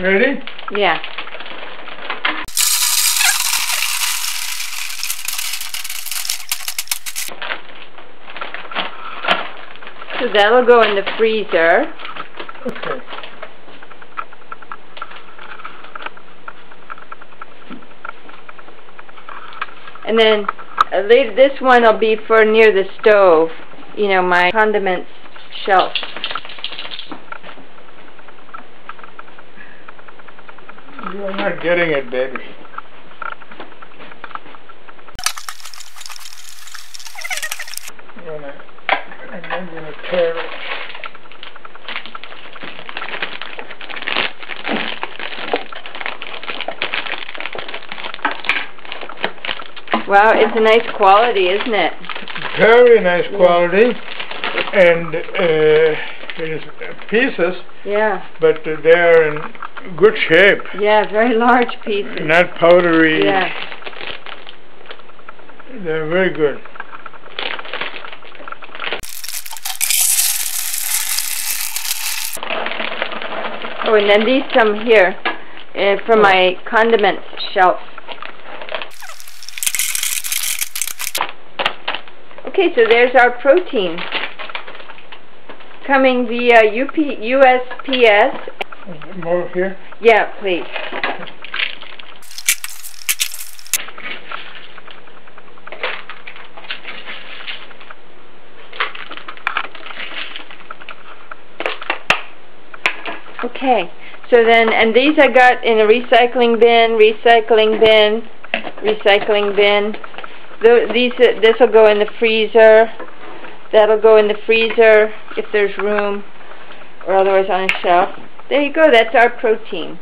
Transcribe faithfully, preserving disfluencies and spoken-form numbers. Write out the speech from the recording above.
Ready? Yeah. So that'll go in the freezer. Okay. And then uh, later, this one will be for near the stove, you know, my condiments shelf. You're not getting it, baby. And I'm going to tear it. Wow, it's a nice quality, isn't it? Very nice quality, and uh, it is pieces. Yeah. But uh, they're in good shape. Yeah, very large pieces. Not powdery. Yeah. They're very good. Oh, and then these some here uh, from oh. my condiment shelf. Okay, so there's our protein coming via U P S P S. More here? Yeah, please. Okay, so then, and these I got in a recycling bin, recycling bin, recycling bin. These, uh, this will go in the freezer. That'll go in the freezer if there's room, or otherwise on a shelf. There you go. That's our protein.